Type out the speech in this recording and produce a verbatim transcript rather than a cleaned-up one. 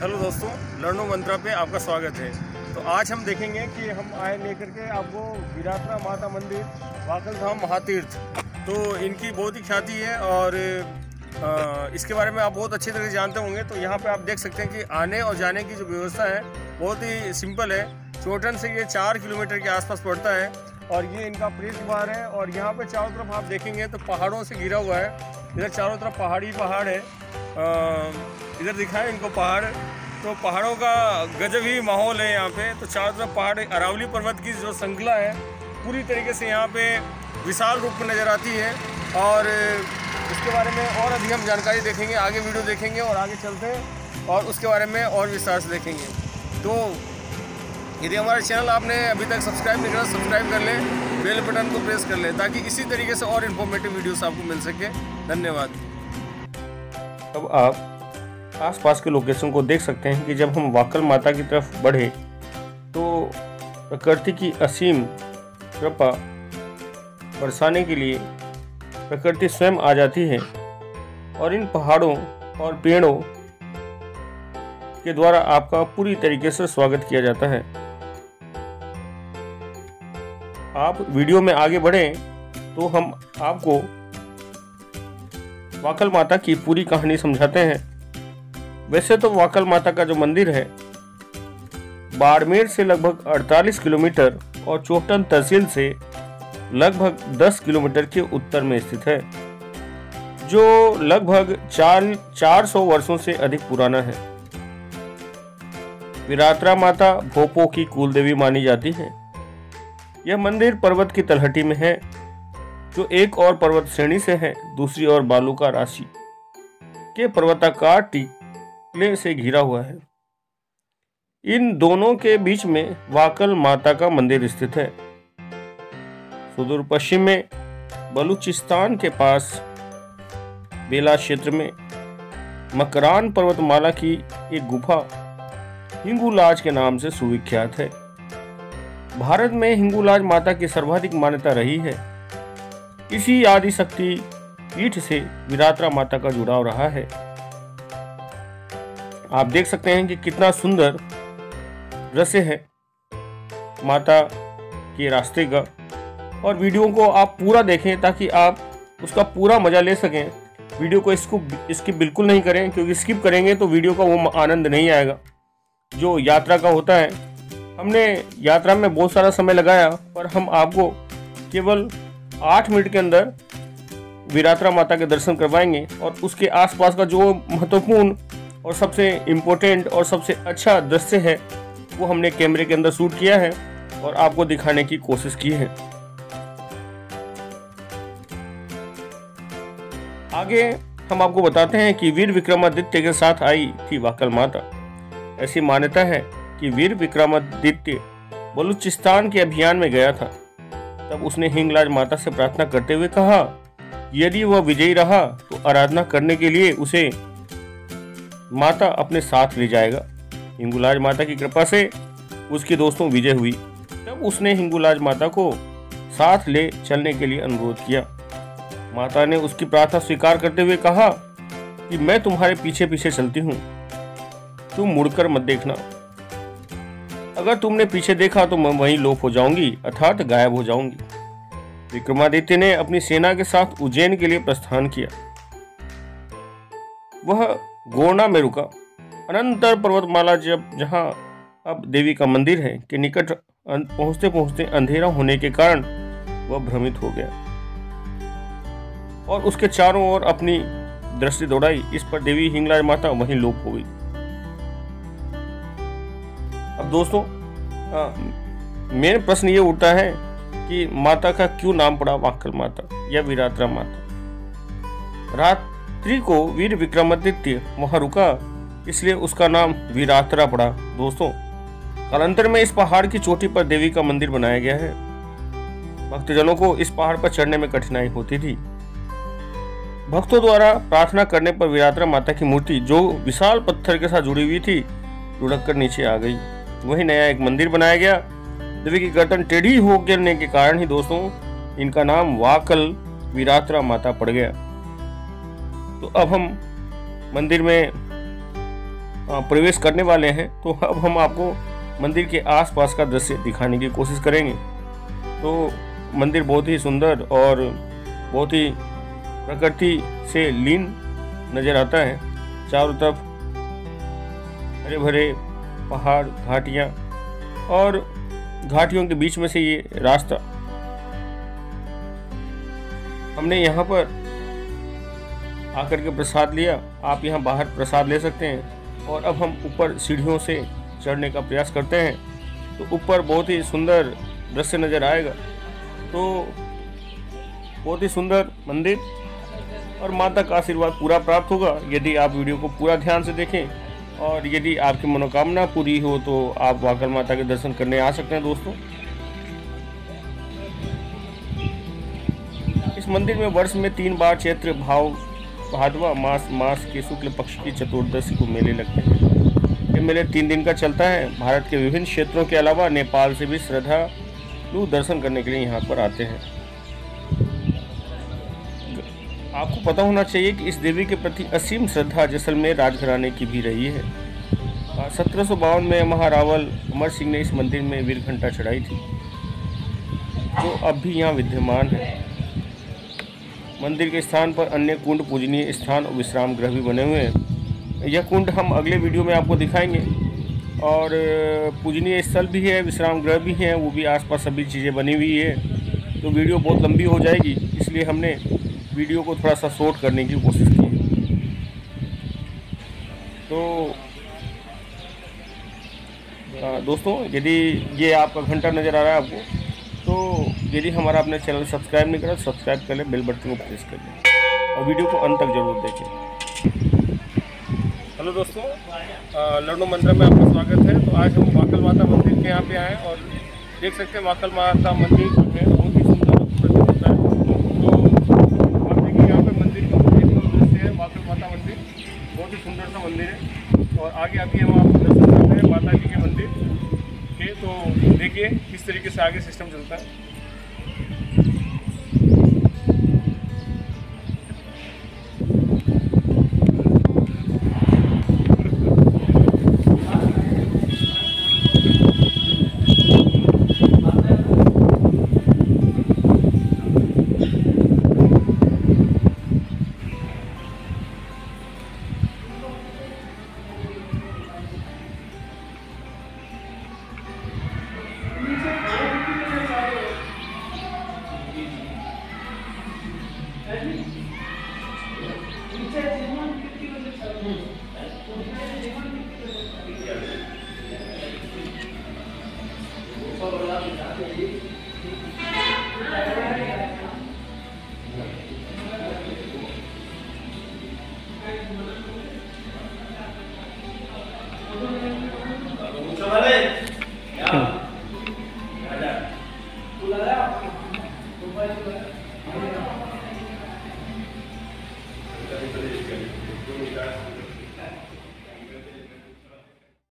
Hello दोस्तों, लर्नो मंत्रा पे आपका स्वागत है। तो आज हम देखेंगे कि हम आए लेकर के आपको विरात्रा माता मंदिर वांकल धाम महातीर्थ। तो इनकी बहुत ही ख्याति है और आ, इसके बारे में आप बहुत अच्छी तरह जानते होंगे। तो यहाँ पे आप देख सकते हैं कि आने और जाने की जो व्यवस्था है बहुत ही सिंपल है। चोटन से ये चार किलोमीटर के आसपास पड़ता है और ये इनका प्रवेश द्वार है। और यहाँ पे चारों तरफ आप देखेंगे तो पहाड़ों से घिरा हुआ है। इधर चारों तरफ पहाड़ी पहाड़ है। आ, इधर दिखा है इनको पहाड़, तो पहाड़ों का गजब ही माहौल है यहाँ पे। तो चारों तरफ पहाड़, अरावली पर्वत की जो श्रृंखला है पूरी तरीके से यहाँ पे विशाल रूप में नज़र आती है। और इसके बारे में और अधिक हम जानकारी देखेंगे, आगे वीडियो देखेंगे और आगे चलते हैं और उसके बारे में और विस्तार से देखेंगे। तो यदि हमारा चैनल आपने अभी तक सब्सक्राइब नहीं करा, सब्सक्राइब कर लें, बेल बटन को प्रेस कर लें ताकि इसी तरीके से और इन्फॉर्मेटिव वीडियोस आपको मिल सके। धन्यवाद। अब आप आसपास के लोकेशन को देख सकते हैं कि जब हम वांकल माता की तरफ बढ़े तो प्रकृति की असीम कृपा बरसाने के लिए प्रकृति स्वयं आ जाती है और इन पहाड़ों और पेड़ों के द्वारा आपका पूरी तरीके से स्वागत किया जाता है। आप वीडियो में आगे बढ़ें तो हम आपको वांकल माता की पूरी कहानी समझाते हैं। वैसे तो वांकल माता का जो मंदिर है बाड़मेर से लगभग अड़तालीस किलोमीटर और चोटन तहसील से लगभग दस किलोमीटर के उत्तर में स्थित है, जो लगभग चार चार सौ वर्षों से अधिक पुराना है। विरात्रा माता भोपो की कुलदेवी मानी जाती है। यह मंदिर पर्वत की तलहटी में है, जो एक और पर्वत श्रेणी से है, दूसरी ओर बालुका राशि के पर्वताकार टीले से घिरा हुआ है। इन दोनों के बीच में वांकल माता का मंदिर स्थित है। सुदूर पश्चिम में बलूचिस्तान के पास बेला क्षेत्र में मकरान पर्वतमाला की एक गुफा हिंगलाज के नाम से सुविख्यात है। भारत में हिंगलाज माता की सर्वाधिक मान्यता रही है। इसी आदिशक्ति पीठ से विरात्रा माता का जुड़ाव रहा है। आप देख सकते हैं कि कितना सुंदर दृश्य है माता के रास्ते का। और वीडियो को आप पूरा देखें ताकि आप उसका पूरा मजा ले सकें। वीडियो को इसको स्किप बिल्कुल नहीं करें, क्योंकि स्किप करेंगे तो वीडियो का वो आनंद नहीं आएगा जो यात्रा का होता है। हमने यात्रा में बहुत सारा समय लगाया, पर हम आपको केवल आठ मिनट के अंदर विरात्रा माता के दर्शन करवाएंगे और उसके आसपास का जो महत्वपूर्ण और सबसे इम्पोर्टेंट और सबसे अच्छा दृश्य है वो हमने कैमरे के अंदर शूट किया है और आपको दिखाने की कोशिश की है। आगे हम आपको बताते हैं कि वीर विक्रमादित्य के साथ आई थी वांकल माता। ऐसी मान्यता है कि वीर विक्रमादित्य बलूचिस्तान के अभियान में गया था। तब उसने हिंगलाज माता से प्रार्थना करते हुए कहा, यदि वह विजयी रहा तो आराधना करने के लिए उसे माता अपने साथ ले जाएगा। हिंगलाज माता की कृपा से उसके दोस्तों विजय हुई। तब उसने हिंगलाज माता को साथ ले चलने के लिए अनुरोध किया। माता ने उसकी प्रार्थना स्वीकार करते हुए कहा कि मैं तुम्हारे पीछे पीछे चलती हूँ, तुम मुड़कर मत देखना। अगर तुमने पीछे देखा तो मैं वहीं लोप हो जाऊंगी, अर्थात गायब हो जाऊंगी। विक्रमादित्य ने अपनी सेना के साथ उज्जैन के लिए प्रस्थान किया। वह गोर्णा में रुका। अनंतर पर्वतमाला जब जहां अब देवी का मंदिर है के निकट पहुंचते पहुंचते अंधेरा होने के कारण वह भ्रमित हो गया और उसके चारों ओर अपनी दृष्टि दौड़ाई। इस पर देवी हिंगलाज माता वहीं लोप हो गई। अब दोस्तों, मेरा प्रश्न ये उठता है कि माता का क्यों नाम पड़ा वांकल माता या विरात्रा माता। रात्रि को वीर विक्रमादित्य वहां रुका, इसलिए उसका नाम विरात्रा पड़ा। दोस्तों, कालांतर में इस पहाड़ की चोटी पर देवी का मंदिर बनाया गया है। भक्तजनों को इस पहाड़ पर चढ़ने में कठिनाई होती थी। भक्तों द्वारा प्रार्थना करने पर विरात्रा माता की मूर्ति, जो विशाल पत्थर के साथ जुड़ी हुई थी, लुढ़क कर नीचे आ गई। वही नया एक मंदिर बनाया गया। देवी की गर्दन टेढ़ी हो गिरने के कारण ही दोस्तों इनका नाम वांकल विरात्रा माता पड़ गया। तो अब हम मंदिर में प्रवेश करने वाले हैं। तो अब हम आपको मंदिर के आसपास का दृश्य दिखाने की कोशिश करेंगे। तो मंदिर बहुत ही सुंदर और बहुत ही प्रकृति से लीन नज़र आता है। चारों तरफ हरे भरे पहाड़, घाटियाँ, और घाटियों के बीच में से ये रास्ता। हमने यहाँ पर आकर के प्रसाद लिया। आप यहाँ बाहर प्रसाद ले सकते हैं। और अब हम ऊपर सीढ़ियों से चढ़ने का प्रयास करते हैं। तो ऊपर बहुत ही सुंदर दृश्य नज़र आएगा। तो बहुत ही सुंदर मंदिर और माता का आशीर्वाद पूरा प्राप्त होगा यदि आप वीडियो को पूरा ध्यान से देखें। और यदि आपकी मनोकामना पूरी हो तो आप वांकल माता के दर्शन करने आ सकते हैं। दोस्तों, इस मंदिर में वर्ष में तीन बार चैत्र भाव भादवा मास मास के शुक्ल पक्ष की चतुर्दशी को मेले लगते हैं। ये मेले तीन दिन का चलता है। भारत के विभिन्न क्षेत्रों के अलावा नेपाल से भी श्रद्धालु दर्शन करने के लिए यहाँ पर आते हैं। आपको पता होना चाहिए कि इस देवी के प्रति असीम श्रद्धा जैसलमेर राजघराने की भी रही है। सत्रह सौ बावन में महारावल अमर सिंह ने इस मंदिर में वीर घंटा चढ़ाई थी, जो अब भी यहाँ विद्यमान है। मंदिर के स्थान पर अन्य कुंड, पूजनीय स्थान और विश्राम गृह भी बने हुए हैं। यह कुंड हम अगले वीडियो में आपको दिखाएंगे। और पूजनीय स्थल भी है, विश्राम गृह भी है, वो भी आसपास सभी चीज़ें बनी हुई है। तो वीडियो बहुत लंबी हो जाएगी, इसलिए हमने वीडियो को थोड़ा सा शॉर्ट करने की कोशिश की। तो दोस्तों, यदि ये आपका घंटा नज़र आ रहा है आपको, तो यदि हमारा अपने चैनल सब्सक्राइब नहीं करा, सब्सक्राइब कर लें, बेल बटन को प्रेस कर लें और वीडियो को अंत तक जरूर देखें। हेलो दोस्तों, लड़नू मंदिर में आपका स्वागत है। तो आज हम वांकल माता मंदिर के यहाँ पे आए और देख सकते हैं वांकल माता मंदिर जो है बहुत ही सुंदर प्रतीत होता है। तो आप देखिए यहाँ पर मंदिर का बहुत ही सुंदर दृश्य है। वांकल माता मंदिर बहुत ही सुंदर सा मंदिर है। और आगे अभी हम आपको दर्शन करते हैं माता जी के मंदिर। तो देखिए किस तरीके से आगे सिस्टम चलता है। Thank you.